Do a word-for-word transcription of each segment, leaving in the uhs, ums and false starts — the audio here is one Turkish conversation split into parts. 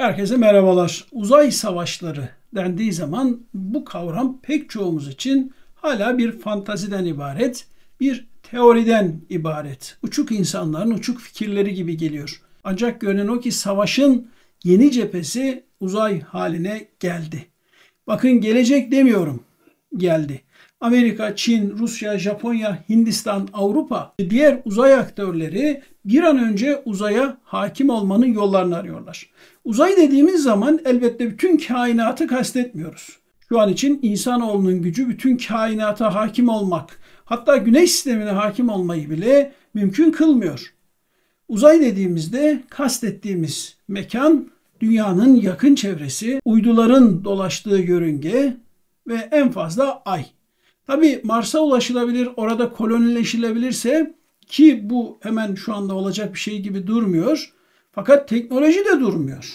Herkese merhabalar. Uzay savaşları dendiği zaman bu kavram pek çoğumuz için hala bir fantaziden ibaret, bir teoriden ibaret. Uçuk insanların uçuk fikirleri gibi geliyor. Ancak görünen o ki savaşın yeni cephesi uzay haline geldi. Bakın gelecek demiyorum, geldi. Amerika, Çin, Rusya, Japonya, Hindistan, Avrupa ve diğer uzay aktörleri bir an önce uzaya hakim olmanın yollarını arıyorlar. Uzay dediğimiz zaman elbette bütün kainatı kastetmiyoruz. Şu an için insanoğlunun gücü bütün kainata hakim olmak, hatta güneş sistemine hakim olmayı bile mümkün kılmıyor. Uzay dediğimizde kastettiğimiz mekan, dünyanın yakın çevresi, uyduların dolaştığı yörünge ve en fazla ay. Tabii Mars'a ulaşılabilir, orada kolonileşilebilirse ki bu hemen şu anda olacak bir şey gibi durmuyor. Fakat teknoloji de durmuyor.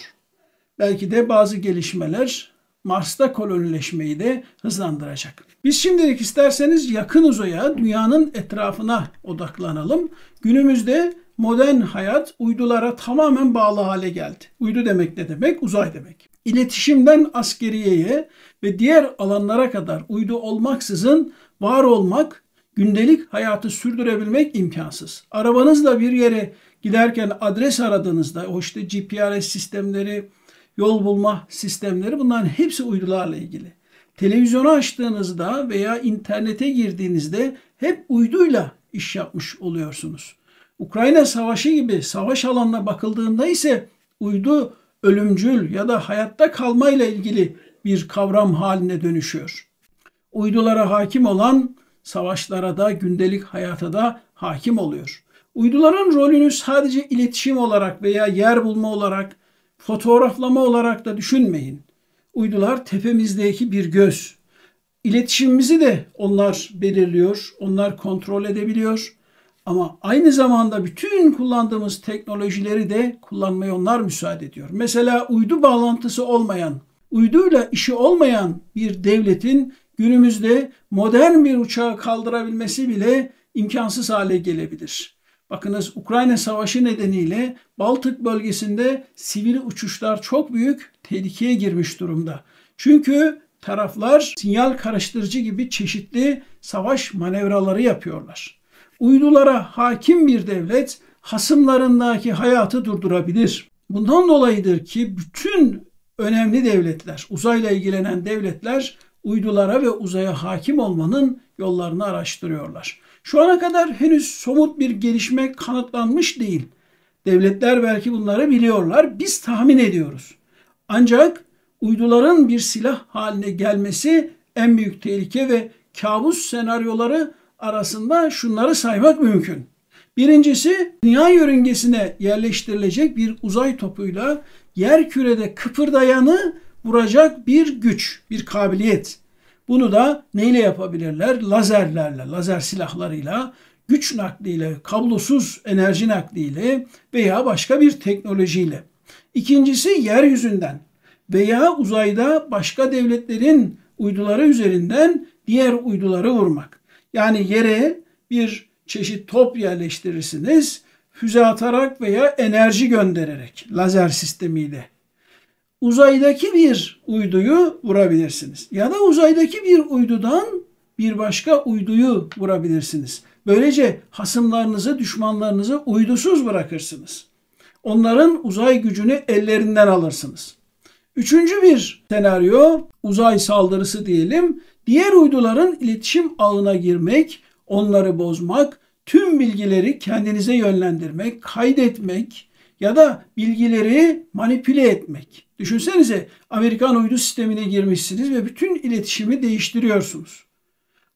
Belki de bazı gelişmeler Mars'ta kolonileşmeyi de hızlandıracak. Biz şimdilik isterseniz yakın uzaya, dünyanın etrafına odaklanalım. Günümüzde modern hayat uydulara tamamen bağlı hale geldi. Uydu demek ne demek? Uzay demek. İletişimden askeriyeye ve diğer alanlara kadar uydu olmaksızın var olmak, gündelik hayatı sürdürebilmek imkansız. Arabanızla bir yere giderken adres aradığınızda o işte G P S sistemleri, yol bulma sistemleri, bunların hepsi uydularla ilgili. Televizyonu açtığınızda veya internete girdiğinizde hep uyduyla iş yapmış oluyorsunuz. Ukrayna savaşı gibi savaş alanına bakıldığında ise uydu ölümcül ya da hayatta kalmayla ilgili bir kavram haline dönüşüyor. Uydulara hakim olan savaşlara da gündelik hayata da hakim oluyor. Uyduların rolünü sadece iletişim olarak veya yer bulma olarak, fotoğraflama olarak da düşünmeyin. Uydular tepemizdeki bir göz. İletişimimizi de onlar belirliyor, onlar kontrol edebiliyor. Ama aynı zamanda bütün kullandığımız teknolojileri de kullanmaya onlar müsaade ediyor. Mesela uydu bağlantısı olmayan, uyduyla işi olmayan bir devletin günümüzde modern bir uçağı kaldırabilmesi bile imkansız hale gelebilir. Bakınız Ukrayna Savaşı nedeniyle Baltık bölgesinde sivil uçuşlar çok büyük tehlikeye girmiş durumda. Çünkü taraflar sinyal karıştırıcı gibi çeşitli savaş manevraları yapıyorlar. Uydulara hakim bir devlet hasımlarındaki hayatı durdurabilir. Bundan dolayıdır ki bütün önemli devletler, uzayla ilgilenen devletler uydulara ve uzaya hakim olmanın yollarını araştırıyorlar. Şu ana kadar henüz somut bir gelişme kanıtlanmış değil. Devletler belki bunları biliyorlar, biz tahmin ediyoruz. Ancak uyduların bir silah haline gelmesi en büyük tehlike ve kabus senaryoları arasında şunları saymak mümkün. Birincisi, dünya yörüngesine yerleştirilecek bir uzay topuyla yerkürede kıpırdayanı vuracak bir güç, bir kabiliyet. Bunu da neyle yapabilirler? Lazerlerle, lazer silahlarıyla, güç nakliyle, kablosuz enerji nakliyle veya başka bir teknolojiyle. İkincisi, yeryüzünden veya uzayda başka devletlerin uyduları üzerinden diğer uyduları vurmak. Yani yere bir çeşit top yerleştirirsiniz, füze atarak veya enerji göndererek, lazer sistemiyle. Uzaydaki bir uyduyu vurabilirsiniz. Ya da uzaydaki bir uydudan bir başka uyduyu vurabilirsiniz. Böylece hasımlarınızı, düşmanlarınızı uydusuz bırakırsınız. Onların uzay gücünü ellerinden alırsınız. Üçüncü bir senaryo, uzay saldırısı diyelim. Diğer uyduların iletişim ağına girmek, onları bozmak, tüm bilgileri kendinize yönlendirmek, kaydetmek ya da bilgileri manipüle etmek. Düşünsenize Amerikan uydu sistemine girmişsiniz ve bütün iletişimi değiştiriyorsunuz.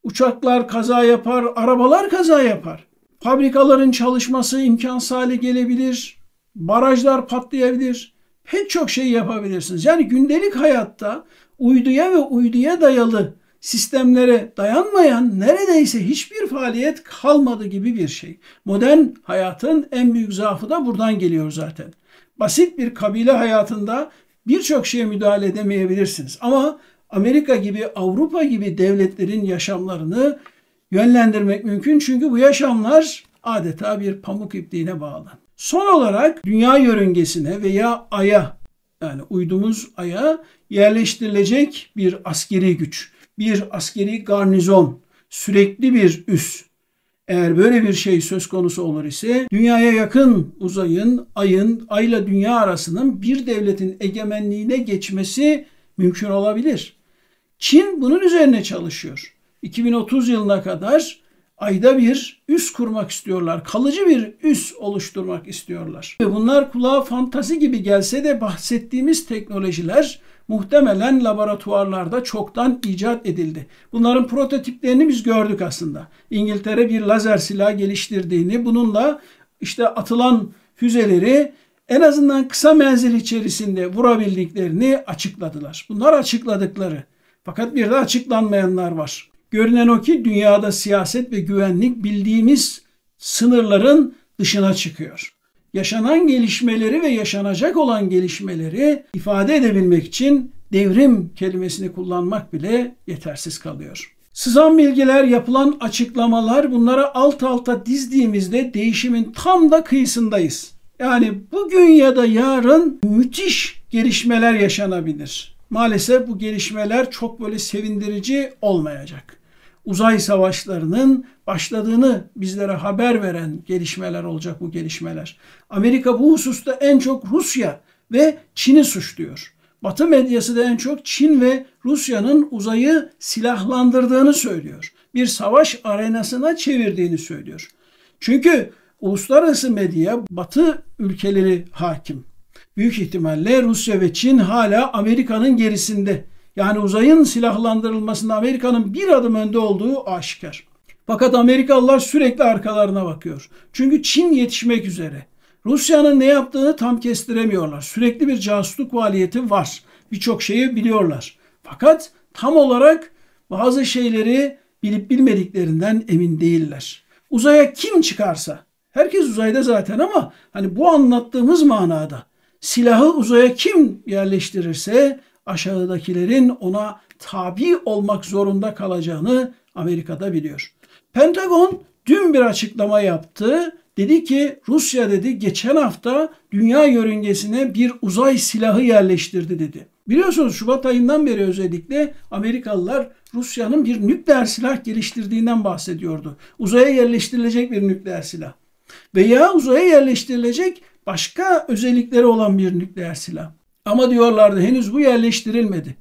Uçaklar kaza yapar, arabalar kaza yapar. Fabrikaların çalışması imkansız hale gelebilir, barajlar patlayabilir. Pek çok şey yapabilirsiniz. Yani gündelik hayatta uyduya ve uyduya dayalı sistemlere dayanmayan neredeyse hiçbir faaliyet kalmadı gibi bir şey. Modern hayatın en büyük zaafı da buradan geliyor zaten. Basit bir kabile hayatında birçok şeye müdahale edemeyebilirsiniz. Ama Amerika gibi, Avrupa gibi devletlerin yaşamlarını yönlendirmek mümkün. Çünkü bu yaşamlar adeta bir pamuk ipliğine bağlı. Son olarak dünya yörüngesine veya aya yani uydumuz Ay'a yerleştirilecek bir askeri güç, bir askeri garnizon, sürekli bir üs. Eğer böyle bir şey söz konusu olur ise dünyaya yakın uzayın, Ay'ın, Ay'la dünya arasının bir devletin egemenliğine geçmesi mümkün olabilir. Çin bunun üzerine çalışıyor. iki bin otuz yılına kadar Ay'da bir üs kurmak istiyorlar. Kalıcı bir üs oluşturmak istiyorlar. Ve bunlar kulağa fantazi gibi gelse de bahsettiğimiz teknolojiler muhtemelen laboratuvarlarda çoktan icat edildi. Bunların prototiplerini biz gördük aslında. İngiltere bir lazer silahı geliştirdiğini, bununla işte atılan füzeleri en azından kısa menzil içerisinde vurabildiklerini açıkladılar. Bunlar açıkladıkları. Fakat bir de açıklanmayanlar var. Görünen o ki dünyada siyaset ve güvenlik bildiğimiz sınırların dışına çıkıyor. Yaşanan gelişmeleri ve yaşanacak olan gelişmeleri ifade edebilmek için devrim kelimesini kullanmak bile yetersiz kalıyor. Sızan bilgiler, yapılan açıklamalar, bunlara alt alta dizdiğimizde değişimin tam da kıyısındayız. Yani bugün ya da yarın müthiş gelişmeler yaşanabilir. Maalesef bu gelişmeler çok böyle sevindirici olmayacak. Uzay savaşlarının başladığını bizlere haber veren gelişmeler olacak bu gelişmeler. Amerika bu hususta en çok Rusya ve Çin'i suçluyor. Batı medyası da en çok Çin ve Rusya'nın uzayı silahlandırdığını söylüyor. Bir savaş arenasına çevirdiğini söylüyor. Çünkü uluslararası medya, Batı ülkeleri hakim. Büyük ihtimalle Rusya ve Çin hala Amerika'nın gerisinde. Yani uzayın silahlandırılmasında Amerika'nın bir adım önde olduğu aşikar. Fakat Amerikalılar sürekli arkalarına bakıyor. Çünkü Çin yetişmek üzere. Rusya'nın ne yaptığını tam kestiremiyorlar. Sürekli bir casusluk faaliyeti var. Birçok şeyi biliyorlar. Fakat tam olarak bazı şeyleri bilip bilmediklerinden emin değiller. Uzaya kim çıkarsa, herkes uzayda zaten ama hani bu anlattığımız manada silahı uzaya kim yerleştirirse aşağıdakilerin ona tabi olmak zorunda kalacağını Amerika'da biliyor. Pentagon dün bir açıklama yaptı. Dedi ki Rusya dedi geçen hafta dünya yörüngesine bir uzay silahı yerleştirdi dedi. Biliyorsunuz Şubat ayından beri özellikle Amerikalılar Rusya'nın bir nükleer silah geliştirdiğinden bahsediyordu. Uzaya yerleştirilecek bir nükleer silah veya uzaya yerleştirilecek başka özellikleri olan bir nükleer silah. Ama diyorlardı henüz bu yerleştirilmedi.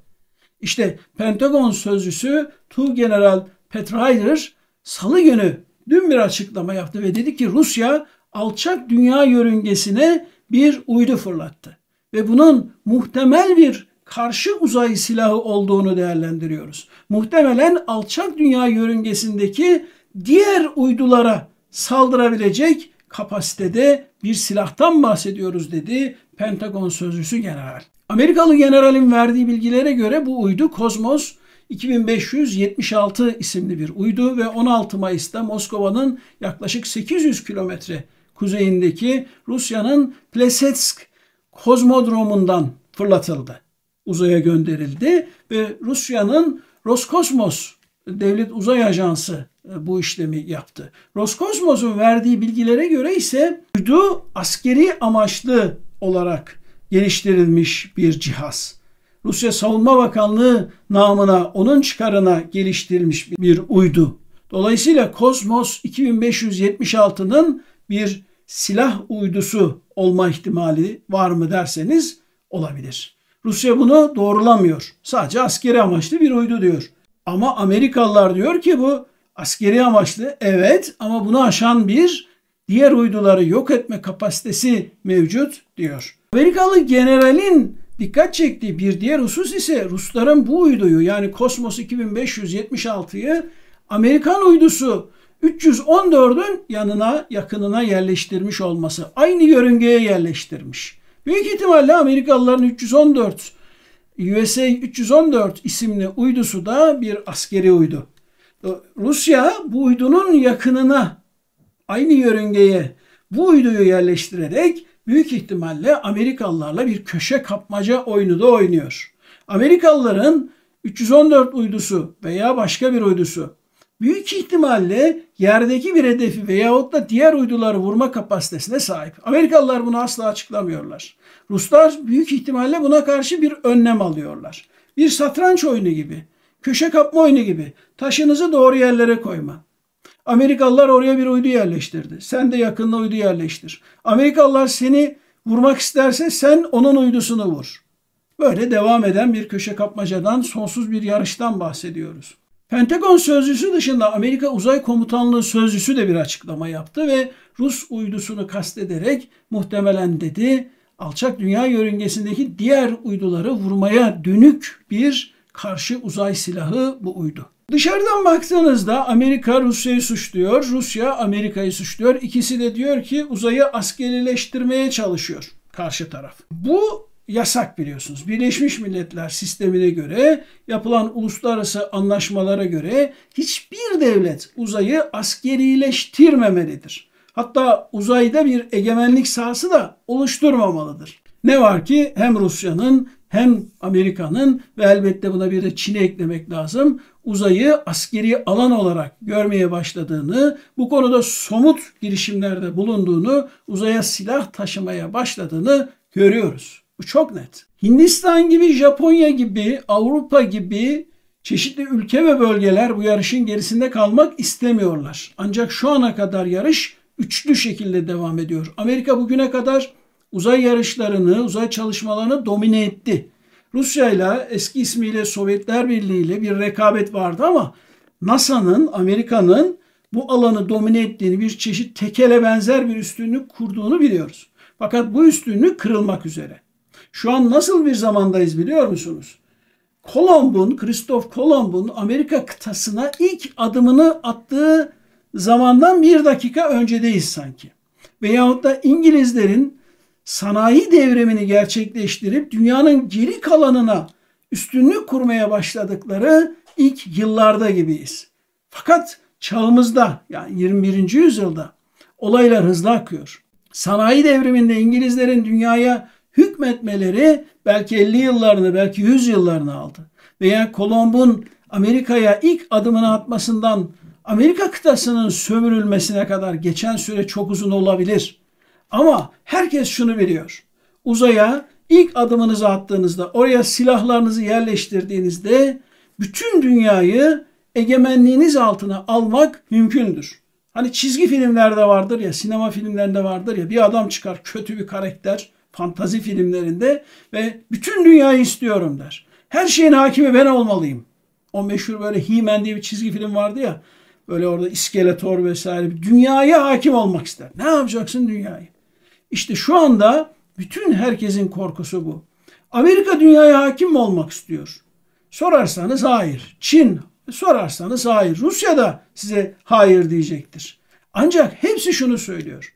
İşte Pentagon sözcüsü Tuğ General Petraeus salı günü dün bir açıklama yaptı ve dedi ki Rusya alçak dünya yörüngesine bir uydu fırlattı. Ve bunun muhtemel bir karşı uzay silahı olduğunu değerlendiriyoruz. Muhtemelen alçak dünya yörüngesindeki diğer uydulara saldırabilecek kapasitede bir silahtan bahsediyoruz dedi Pentagon sözcüsü general. Amerikalı generalin verdiği bilgilere göre bu uydu Kosmos iki bin beş yüz yetmiş altı isimli bir uydu ve on altı Mayıs'ta Moskova'nın yaklaşık sekiz yüz kilometre kuzeyindeki Rusya'nın Plesetsk kozmodromundan fırlatıldı. Uzaya gönderildi ve Rusya'nın Roskosmos Devlet Uzay Ajansı bu işlemi yaptı. Roskosmos'un verdiği bilgilere göre ise uydu askeri amaçlı olarak geliştirilmiş bir cihaz. Rusya Savunma Bakanlığı namına, onun çıkarına geliştirilmiş bir uydu. Dolayısıyla Kosmos iki bin beş yüz yetmiş altı'nın bir silah uydusu olma ihtimali var mı derseniz olabilir. Rusya bunu doğrulamıyor. Sadece askeri amaçlı bir uydu diyor. Ama Amerikalılar diyor ki bu askeri amaçlı, evet, ama bunu aşan bir diğer uyduları yok etme kapasitesi mevcut diyor. Amerikalı generalin dikkat çektiği bir diğer husus ise Rusların bu uyduyu, yani Kosmos iki bin beş yüz yetmiş altı'yı Amerikan uydusu üç yüz on dört'ün yanına, yakınına yerleştirmiş olması. Aynı yörüngeye yerleştirmiş. Büyük ihtimalle Amerikalıların üç yüz on dört, U S A üç yüz on dört isimli uydusu da bir askeri uydu. Rusya bu uydunun yakınına, aynı yörüngeye bu uyduyu yerleştirerek büyük ihtimalle Amerikalılarla bir köşe kapmaca oyunu da oynuyor. Amerikalıların üç yüz on dört uydusu veya başka bir uydusu büyük ihtimalle yerdeki bir hedefi veyahut da diğer uyduları vurma kapasitesine sahip. Amerikalılar bunu asla açıklamıyorlar. Ruslar büyük ihtimalle buna karşı bir önlem alıyorlar. Bir satranç oyunu gibi, köşe kapma oyunu gibi taşınızı doğru yerlere koyma. Amerikalılar oraya bir uydu yerleştirdi. Sen de yakınına uydu yerleştir. Amerikalılar seni vurmak isterse sen onun uydusunu vur. Böyle devam eden bir köşe kapmacadan, sonsuz bir yarıştan bahsediyoruz. Pentagon sözcüsü dışında Amerika Uzay Komutanlığı sözcüsü de bir açıklama yaptı ve Rus uydusunu kastederek muhtemelen dedi, alçak dünya yörüngesindeki diğer uyduları vurmaya dönük bir karşı uzay silahı bu uydu. Dışarıdan baktığınızda Amerika Rusya'yı suçluyor, Rusya Amerika'yı suçluyor. İkisi de diyor ki uzayı askerileştirmeye çalışıyor karşı taraf. Bu yasak biliyorsunuz. Birleşmiş Milletler sistemine göre, yapılan uluslararası anlaşmalara göre hiçbir devlet uzayı askerileştirmemelidir. Hatta uzayda bir egemenlik sahası da oluşturmamalıdır. Ne var ki hem Rusya'nın hem Amerika'nın ve elbette buna bir de Çin'i eklemek lazım, uzayı askeri alan olarak görmeye başladığını, bu konuda somut girişimlerde bulunduğunu, uzaya silah taşımaya başladığını görüyoruz. Bu çok net. Hindistan gibi, Japonya gibi, Avrupa gibi çeşitli ülke ve bölgeler bu yarışın gerisinde kalmak istemiyorlar. Ancak şu ana kadar yarış üçlü şekilde devam ediyor. Amerika bugüne kadar uzay yarışlarını, uzay çalışmalarını domine etti. Rusya'yla, eski ismiyle Sovyetler Birliği ile bir rekabet vardı ama NASA'nın, Amerika'nın bu alanı domine ettiğini, bir çeşit tekele benzer bir üstünlük kurduğunu biliyoruz. Fakat bu üstünlük kırılmak üzere. Şu an nasıl bir zamandayız biliyor musunuz? Kolomb'un, Kristof Kolomb'un Amerika kıtasına ilk adımını attığı zamandan bir dakika öncedeyiz sanki. Veyahut da İngilizlerin sanayi devrimini gerçekleştirip dünyanın geri kalanına üstünlük kurmaya başladıkları ilk yıllarda gibiyiz. Fakat çağımızda, yani yirmi birinci yüzyılda olaylar hızla akıyor. Sanayi devriminde İngilizlerin dünyaya hükmetmeleri belki elli yıllarını, belki yüz yıllarını aldı. Veya Kolomb'un Amerika'ya ilk adımını atmasından Amerika kıtasının sömürülmesine kadar geçen süre çok uzun olabilir. Ama herkes şunu biliyor. Uzaya ilk adımınızı attığınızda, oraya silahlarınızı yerleştirdiğinizde bütün dünyayı egemenliğiniz altına almak mümkündür. Hani çizgi filmlerde vardır ya, sinema filmlerinde vardır ya, bir adam çıkar, kötü bir karakter, fantazi filmlerinde, ve bütün dünyayı istiyorum der. Her şeyin hakimi ben olmalıyım. O meşhur böyle He-Man diye bir çizgi film vardı ya. Böyle orada Skeletor vesaire. Dünyaya hakim olmak ister. Ne yapacaksın dünyayı? İşte şu anda bütün herkesin korkusu bu. Amerika dünyaya hakim mi olmak istiyor? Sorarsanız hayır. Çin sorarsanız hayır. Rusya da size hayır diyecektir. Ancak hepsi şunu söylüyor.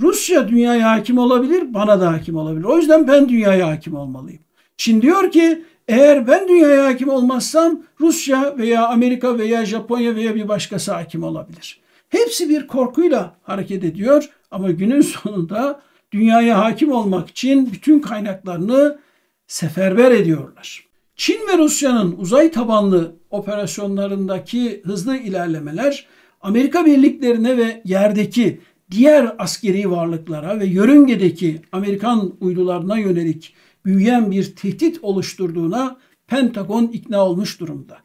Rusya dünyaya hakim olabilir, bana da hakim olabilir. O yüzden ben dünyaya hakim olmalıyım. Çin diyor ki eğer ben dünyaya hakim olmazsam Rusya veya Amerika veya Japonya veya bir başkası hakim olabilir. Hepsi bir korkuyla hareket ediyor ama günün sonunda dünyaya hakim olmak için bütün kaynaklarını seferber ediyorlar. Çin ve Rusya'nın uzay tabanlı operasyonlarındaki hızlı ilerlemeler Amerika birliklerine ve yerdeki diğer askeri varlıklara ve yörüngedeki Amerikan uydularına yönelik büyüyen bir tehdit oluşturduğuna Pentagon ikna olmuş durumda.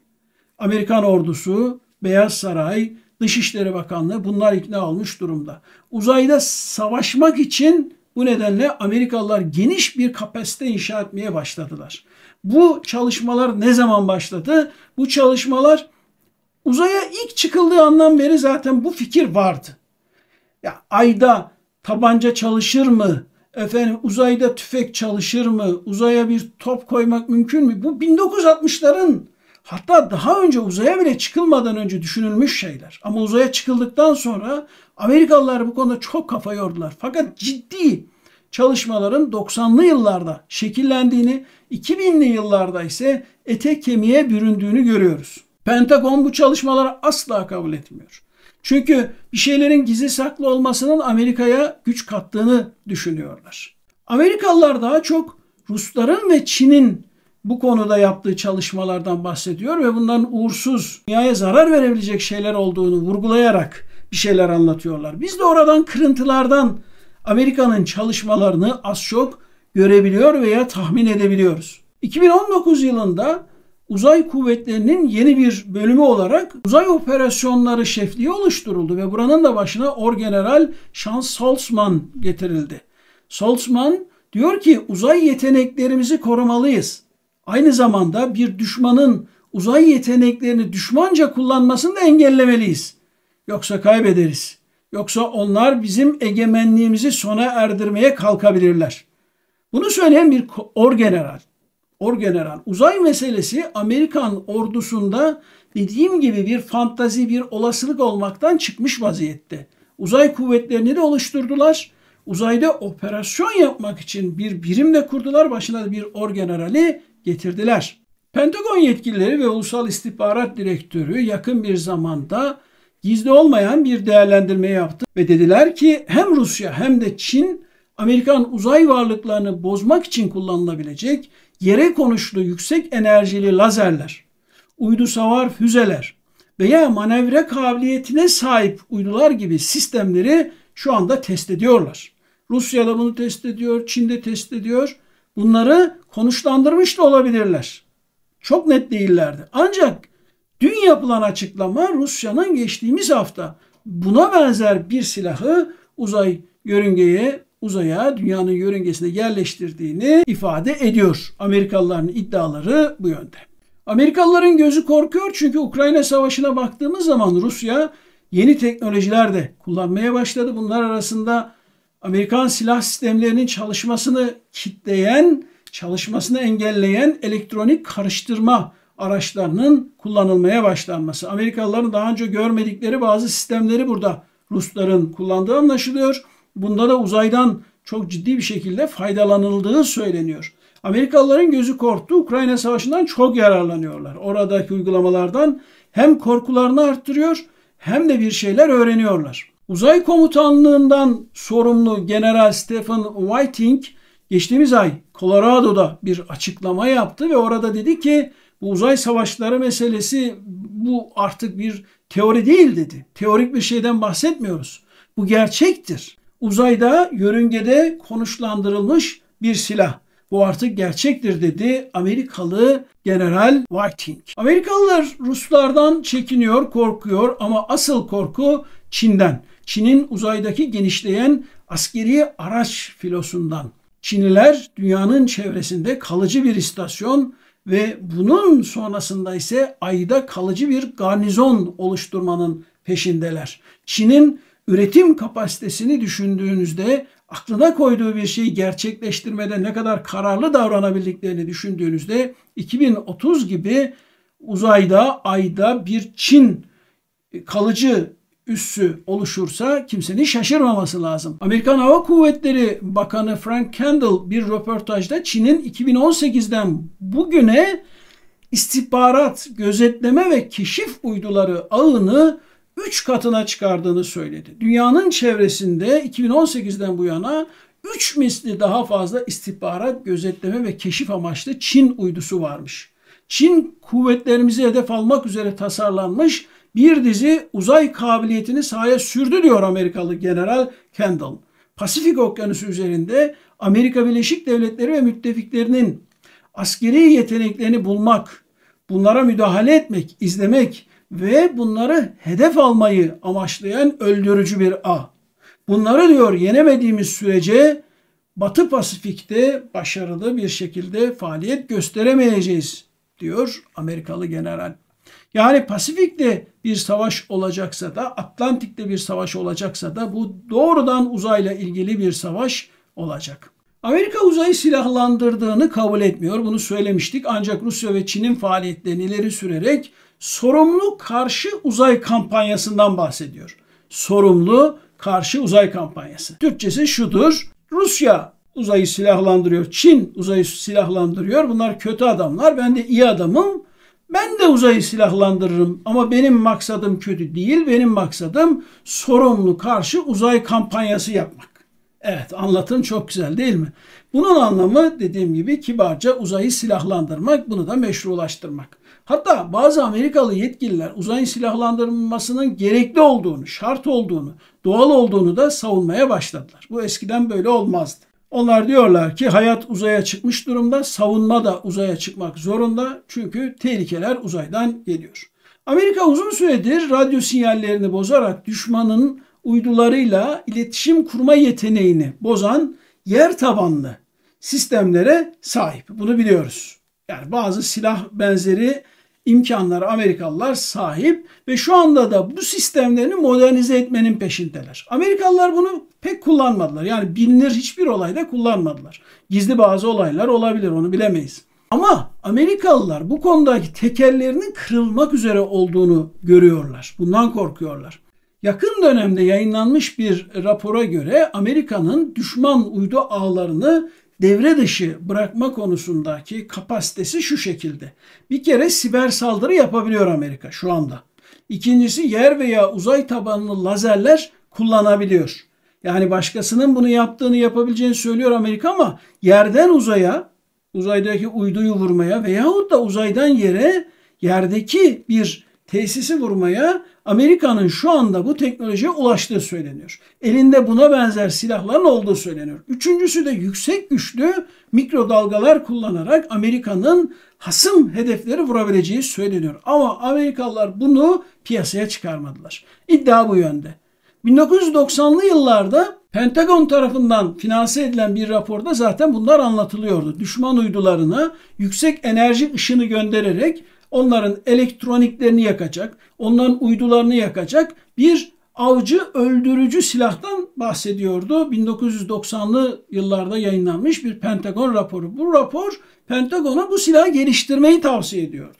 Amerikan ordusu, Beyaz Saray, Dışişleri Bakanlığı bunlar ikna olmuş durumda. Uzayda savaşmak için bu nedenle Amerikalılar geniş bir kapasite inşa etmeye başladılar. Bu çalışmalar ne zaman başladı? Bu çalışmalar uzaya ilk çıkıldığı andan beri zaten bu fikir vardı. Ya ayda tabanca çalışır mı? Efendim uzayda tüfek çalışır mı? Uzaya bir top koymak mümkün mü? Bu bin dokuz yüz altmışların, hatta daha önce uzaya bile çıkılmadan önce düşünülmüş şeyler. Ama uzaya çıkıldıktan sonra Amerikalılar bu konuda çok kafa yordular. Fakat ciddi çalışmaların doksanlı yıllarda şekillendiğini, iki binli yıllarda ise ete kemiğe büründüğünü görüyoruz. Pentagon bu çalışmaları asla kabul etmiyor. Çünkü bir şeylerin gizli saklı olmasının Amerika'ya güç kattığını düşünüyorlar. Amerikalılar daha çok Rusların ve Çin'in bu konuda yaptığı çalışmalardan bahsediyor ve bunların uğursuz, dünyaya zarar verebilecek şeyler olduğunu vurgulayarak bir şeyler anlatıyorlar. Biz de oradan, kırıntılardan Amerika'nın çalışmalarını az çok görebiliyor veya tahmin edebiliyoruz. iki bin on dokuz yılında Uzay Kuvvetleri'nin yeni bir bölümü olarak uzay operasyonları şefliği oluşturuldu ve buranın da başına Orgeneral Saltzman getirildi. Saltzman diyor ki uzay yeteneklerimizi korumalıyız. Aynı zamanda bir düşmanın uzay yeteneklerini düşmanca kullanmasını da engellemeliyiz. Yoksa kaybederiz. Yoksa onlar bizim egemenliğimizi sona erdirmeye kalkabilirler. Bunu söyleyen bir orgeneral. Orgeneral. Uzay meselesi Amerikan ordusunda dediğim gibi bir fantazi, bir olasılık olmaktan çıkmış vaziyette. Uzay kuvvetlerini de oluşturdular. Uzayda operasyon yapmak için bir birim de kurdular. Başına da bir orgenerali getirdiler. Pentagon yetkilileri ve Ulusal İstihbarat Direktörü yakın bir zamanda gizli olmayan bir değerlendirme yaptı ve dediler ki hem Rusya hem de Çin Amerikan uzay varlıklarını bozmak için kullanılabilecek yere konuşlu yüksek enerjili lazerler, uydusavar füzeler veya manevra kabiliyetine sahip uydular gibi sistemleri şu anda test ediyorlar. Rusya da bunu test ediyor, Çin de test ediyor. Bunları konuşlandırmış da olabilirler. Çok net değillerdi. Ancak dün yapılan açıklama Rusya'nın geçtiğimiz hafta buna benzer bir silahı uzay yörüngeye, uzaya, dünyanın yörüngesine yerleştirdiğini ifade ediyor. Amerikalıların iddiaları bu yönde. Amerikalıların gözü korkuyor çünkü Ukrayna Savaşı'na baktığımız zaman Rusya yeni teknolojiler de kullanmaya başladı. Bunlar arasında Amerikan silah sistemlerinin çalışmasını kitleyen, çalışmasını engelleyen elektronik karıştırma araçlarının kullanılmaya başlanması. Amerikalıların daha önce görmedikleri bazı sistemleri burada Rusların kullandığı anlaşılıyor. Bunda da uzaydan çok ciddi bir şekilde faydalanıldığı söyleniyor. Amerikalıların gözü korktu. Ukrayna Savaşı'ndan çok yararlanıyorlar. Oradaki uygulamalardan hem korkularını arttırıyor hem de bir şeyler öğreniyorlar. Uzay Komutanlığından sorumlu General Stephen Whiting geçtiğimiz ay Colorado'da bir açıklama yaptı ve orada dedi ki bu uzay savaşları meselesi bu artık bir teori değil dedi. Teorik bir şeyden bahsetmiyoruz. Bu gerçektir. Uzayda, yörüngede konuşlandırılmış bir silah. Bu artık gerçektir dedi Amerikalı General Whiting. Amerikalılar Ruslardan çekiniyor, korkuyor ama asıl korku Çin'den. Çin'in uzaydaki genişleyen askeri araç filosundan. Çinliler dünyanın çevresinde kalıcı bir istasyon ve bunun sonrasında ise ayda kalıcı bir garnizon oluşturmanın peşindeler. Çin'in üretim kapasitesini düşündüğünüzde, aklına koyduğu bir şeyi gerçekleştirmede ne kadar kararlı davranabildiklerini düşündüğünüzde iki bin otuz gibi uzayda, ayda bir Çin kalıcı üssü oluşursa kimsenin şaşırmaması lazım. Amerikan Hava Kuvvetleri Bakanı Frank Kendall bir röportajda Çin'in iki bin on sekizden bugüne istihbarat, gözetleme ve keşif uyduları ağını üç katına çıkardığını söyledi. Dünyanın çevresinde iki bin on sekizden bu yana üç misli daha fazla istihbarat, gözetleme ve keşif amaçlı Çin uydusu varmış. Çin kuvvetlerimizi hedef almak üzere tasarlanmış bir dizi uzay kabiliyetini sahaya sürdü diyor Amerikalı General Kendall. Pasifik Okyanusu üzerinde Amerika Birleşik Devletleri ve müttefiklerinin askeri yeteneklerini bulmak, bunlara müdahale etmek, izlemek ve bunları hedef almayı amaçlayan öldürücü bir ağ. Bunları diyor yenemediğimiz sürece Batı Pasifik'te başarılı bir şekilde faaliyet gösteremeyeceğiz diyor Amerikalı general. Yani Pasifik'te bir savaş olacaksa da, Atlantik'te bir savaş olacaksa da bu doğrudan uzayla ilgili bir savaş olacak. Amerika uzayı silahlandırdığını kabul etmiyor. Bunu söylemiştik. Ancak Rusya ve Çin'in faaliyetlerini ileri sürerek sorumlu karşı uzay kampanyasından bahsediyor. Sorumlu karşı uzay kampanyası. Türkçesi şudur. Rusya uzayı silahlandırıyor. Çin uzayı silahlandırıyor. Bunlar kötü adamlar. Ben de iyi adamım. Ben de uzayı silahlandırırım. Ama benim maksadım kötü değil. Benim maksadım sorumlu karşı uzay kampanyası yapmak. Evet, anlatım çok güzel değil mi? Bunun anlamı dediğim gibi kibarca uzayı silahlandırmak, bunu da meşrulaştırmak. Hatta bazı Amerikalı yetkililer uzayın silahlandırılmasının gerekli olduğunu, şart olduğunu, doğal olduğunu da savunmaya başladılar. Bu eskiden böyle olmazdı. Onlar diyorlar ki hayat uzaya çıkmış durumda, savunma da uzaya çıkmak zorunda çünkü tehlikeler uzaydan geliyor. Amerika uzun süredir radyo sinyallerini bozarak düşmanın uydularıyla iletişim kurma yeteneğini bozan yer tabanlı sistemlere sahip. Bunu biliyoruz. Yani bazı silah benzeri imkanlara Amerikalılar sahip ve şu anda da bu sistemlerini modernize etmenin peşindeler. Amerikalılar bunu pek kullanmadılar. Yani bilinir hiçbir olayda kullanmadılar. Gizli bazı olaylar olabilir, onu bilemeyiz. Ama Amerikalılar bu konudaki tekellerinin kırılmak üzere olduğunu görüyorlar. Bundan korkuyorlar. Yakın dönemde yayınlanmış bir rapora göre Amerika'nın düşman uydu ağlarını devre dışı bırakma konusundaki kapasitesi şu şekilde. Bir kere siber saldırı yapabiliyor Amerika şu anda. İkincisi, yer veya uzay tabanlı lazerler kullanabiliyor. Yani başkasının bunu yaptığını yapabileceğini söylüyor Amerika ama yerden uzaya, uzaydaki uyduyu vurmaya veyahut da uzaydan yere, yerdeki bir tesisi vurmaya Amerika'nın şu anda bu teknolojiye ulaştığı söyleniyor. Elinde buna benzer silahların olduğu söyleniyor. Üçüncüsü de yüksek güçlü mikrodalgalar kullanarak Amerika'nın hasım hedefleri vurabileceği söyleniyor. Ama Amerikalılar bunu piyasaya çıkarmadılar. İddia bu yönde. bin dokuz yüz doksanlı yıllarda Pentagon tarafından finanse edilen bir raporda zaten bunlar anlatılıyordu. Düşman uydularına yüksek enerji ışını göndererek onların elektroniklerini yakacak, onların uydularını yakacak bir avcı öldürücü silahtan bahsediyordu. bin dokuz yüz doksanlı yıllarda yayınlanmış bir Pentagon raporu. Bu rapor Pentagon'a bu silahı geliştirmeyi tavsiye ediyordu.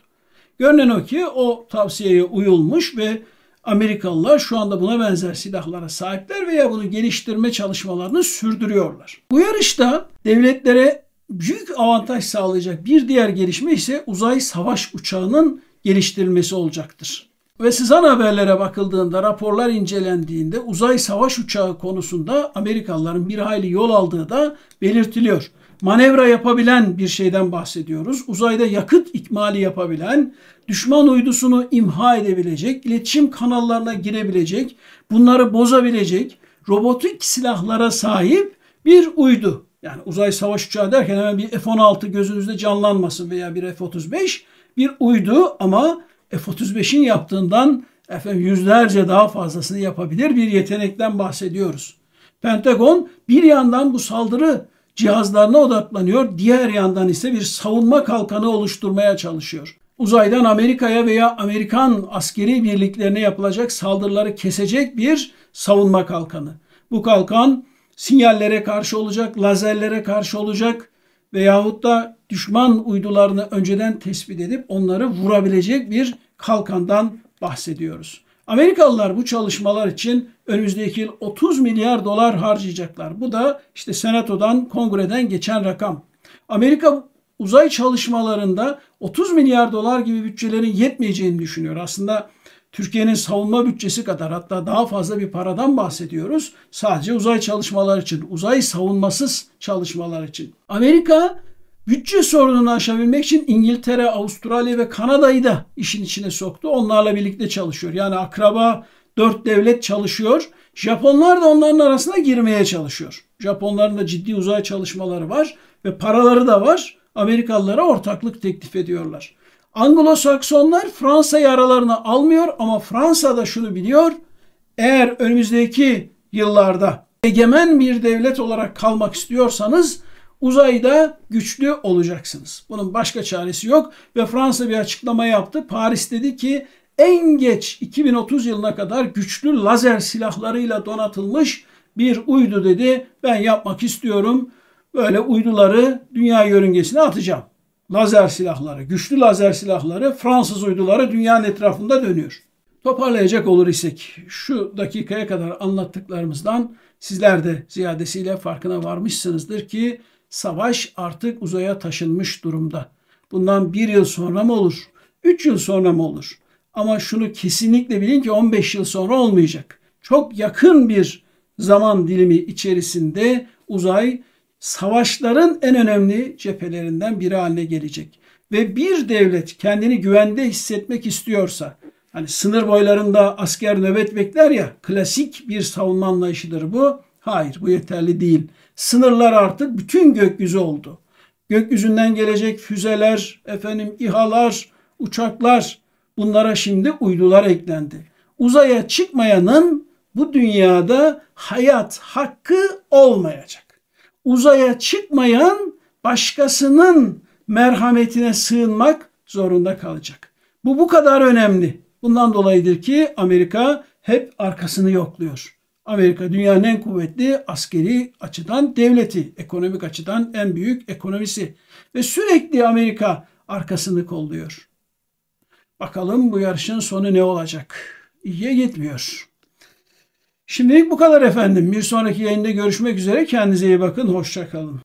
Görünen o ki o tavsiyeye uyulmuş ve Amerikalılar şu anda buna benzer silahlara sahipler veya bunu geliştirme çalışmalarını sürdürüyorlar. Bu yarışta devletlere büyük avantaj sağlayacak bir diğer gelişme ise uzay savaş uçağının geliştirilmesi olacaktır. Ve sızan haberlere bakıldığında, raporlar incelendiğinde uzay savaş uçağı konusunda Amerikalıların bir hayli yol aldığı da belirtiliyor. Manevra yapabilen bir şeyden bahsediyoruz. Uzayda yakıt ikmali yapabilen, düşman uydusunu imha edebilecek, iletişim kanallarına girebilecek, bunları bozabilecek robotik silahlara sahip bir uydu. Yani uzay savaş uçağı derken hemen bir F on altı gözünüzde canlanmasın veya bir F otuz beş, bir uydu ama F otuz beşin yaptığından efendim yüzlerce daha fazlasını yapabilir bir yetenekten bahsediyoruz. Pentagon bir yandan bu saldırı cihazlarına odaklanıyor, diğer yandan ise bir savunma kalkanı oluşturmaya çalışıyor. Uzaydan Amerika'ya veya Amerikan askeri birliklerine yapılacak saldırıları kesecek bir savunma kalkanı. Bu kalkan sinyallere karşı olacak, lazerlere karşı olacak veyahut da düşman uydularını önceden tespit edip onları vurabilecek bir kalkandan bahsediyoruz. Amerikalılar bu çalışmalar için önümüzdeki yıl otuz milyar dolar harcayacaklar. Bu da işte Senato'dan, Kongre'den geçen rakam. Amerika uzay çalışmalarında otuz milyar dolar gibi bütçelerin yetmeyeceğini düşünüyor. Aslında Türkiye'nin savunma bütçesi kadar, hatta daha fazla bir paradan bahsediyoruz. Sadece uzay çalışmaları için, uzay savunmasız çalışmalar için. Amerika bütçe sorununu aşabilmek için İngiltere, Avustralya ve Kanada'yı da işin içine soktu. Onlarla birlikte çalışıyor. Yani akraba dört devlet çalışıyor. Japonlar da onların arasına girmeye çalışıyor. Japonların da ciddi uzay çalışmaları var ve paraları da var. Amerikalılara ortaklık teklif ediyorlar. Anglo-Saksonlar Fransa'yı aralarına almıyor ama Fransa da şunu biliyor. Eğer önümüzdeki yıllarda egemen bir devlet olarak kalmak istiyorsanız uzayda güçlü olacaksınız. Bunun başka çaresi yok ve Fransa bir açıklama yaptı. Paris dedi ki en geç iki bin otuz yılına kadar güçlü lazer silahlarıyla donatılmış bir uydu dedi. Ben yapmak istiyorum. Böyle uyduları dünya yörüngesine atacağım. Lazer silahları, güçlü lazer silahları, Fransız uyduları dünyanın etrafında dönüyor. Toparlayacak olur isek, şu dakikaya kadar anlattıklarımızdan sizler de ziyadesiyle farkına varmışsınızdır ki savaş artık uzaya taşınmış durumda. Bundan bir yıl sonra mı olur? Üç yıl sonra mı olur? Ama şunu kesinlikle bilin ki on beş yıl sonra olmayacak. Çok yakın bir zaman dilimi içerisinde uzay savaşların en önemli cephelerinden biri haline gelecek. Ve bir devlet kendini güvende hissetmek istiyorsa, hani sınır boylarında asker nöbet bekler ya, klasik bir savunma anlayışıdır bu. Hayır, bu yeterli değil. Sınırlar artık bütün gökyüzü oldu. Gökyüzünden gelecek füzeler, efendim İHA'lar, uçaklar, bunlara şimdi uydular eklendi. Uzaya çıkmayanın bu dünyada hayat hakkı olmayacak. Uzaya çıkmayan başkasının merhametine sığınmak zorunda kalacak. Bu bu kadar önemli. Bundan dolayıdır ki Amerika hep arkasını yokluyor. Amerika dünyanın en kuvvetli askeri açıdan devleti, ekonomik açıdan en büyük ekonomisi ve sürekli Amerika arkasını kolluyor. Bakalım bu yarışın sonu ne olacak? İyiye gitmiyor. Şimdilik bu kadar efendim. Bir sonraki yayında görüşmek üzere. Kendinize iyi bakın. Hoşça kalın.